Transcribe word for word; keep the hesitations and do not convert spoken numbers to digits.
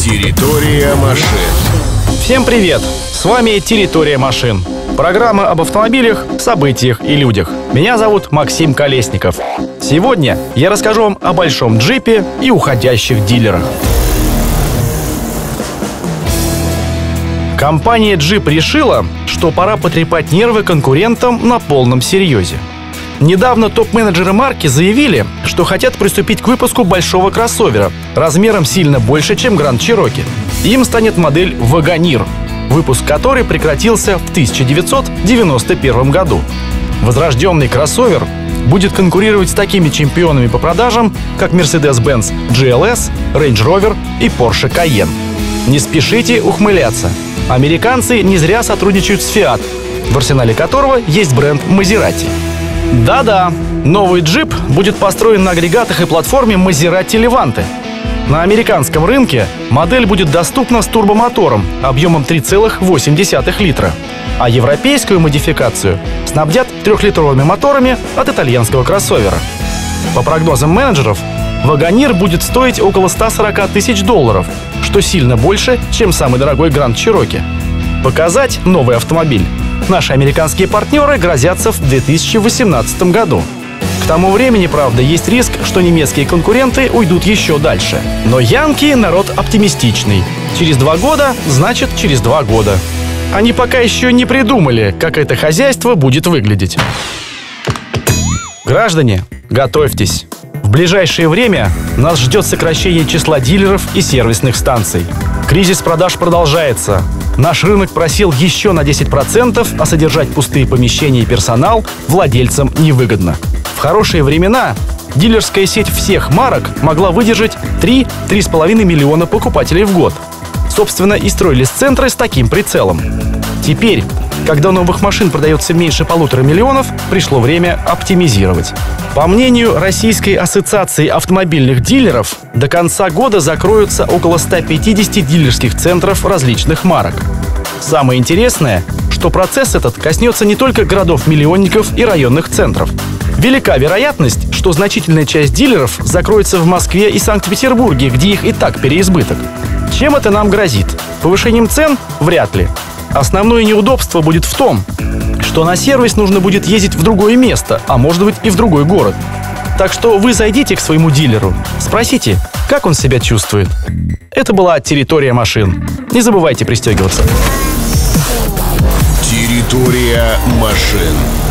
Территория машин. Всем привет! С вами «Территория машин». Программа об автомобилях, событиях и людях. Меня зовут Максим Колесников. Сегодня я расскажу вам о большом джипе и уходящих дилерах. Компания «Джип» решила, что пора потрепать нервы конкурентам на полном серьезе. Недавно топ-менеджеры марки заявили, что хотят приступить к выпуску большого кроссовера размером сильно больше, чем Grand Cherokee. Им станет модель Wagoneer, выпуск которой прекратился в тысяча девятьсот девяносто первом году. Возрожденный кроссовер будет конкурировать с такими чемпионами по продажам, как Mercedes-Benz джи эл эс, Range Rover и Porsche Cayenne. Не спешите ухмыляться. Американцы не зря сотрудничают с Fiat, в арсенале которого есть бренд Maserati. Да-да, новый джип будет построен на агрегатах и платформе Maserati Levante. На американском рынке модель будет доступна с турбомотором объемом три целых восемь десятых литра, а европейскую модификацию снабдят трехлитровыми моторами от итальянского кроссовера. По прогнозам менеджеров, Wagoneer будет стоить около ста сорока тысяч долларов, что сильно больше, чем самый дорогой Grand Cherokee. Показать новый автомобиль наши американские партнеры грозятся в две тысячи восемнадцатом году. К тому времени, правда, есть риск, что немецкие конкуренты уйдут еще дальше. Но янки — народ оптимистичный. Через два года — значит, через два года. Они пока еще не придумали, как это хозяйство будет выглядеть. Граждане, готовьтесь. В ближайшее время нас ждет сокращение числа дилеров и сервисных станций. Кризис продаж продолжается. Наш рынок просел еще на десять процентов, а содержать пустые помещения и персонал владельцам невыгодно. В хорошие времена дилерская сеть всех марок могла выдержать три — три с половиной миллиона покупателей в год. Собственно, и строились центры с таким прицелом. Теперь, когда новых машин продается меньше полутора миллионов, пришло время оптимизировать. По мнению Российской ассоциации автомобильных дилеров, до конца года закроются около ста пятидесяти дилерских центров различных марок. Самое интересное, что процесс этот коснется не только городов-миллионников и районных центров. Велика вероятность, что значительная часть дилеров закроется в Москве и Санкт-Петербурге, где их и так переизбыток. Чем это нам грозит? Повышением цен? Вряд ли. Основное неудобство будет в том, что на сервис нужно будет ездить в другое место, а может быть и в другой город. Так что вы зайдите к своему дилеру, спросите, как он себя чувствует. Это была «Территория машин». Не забывайте пристегиваться. Территория машин.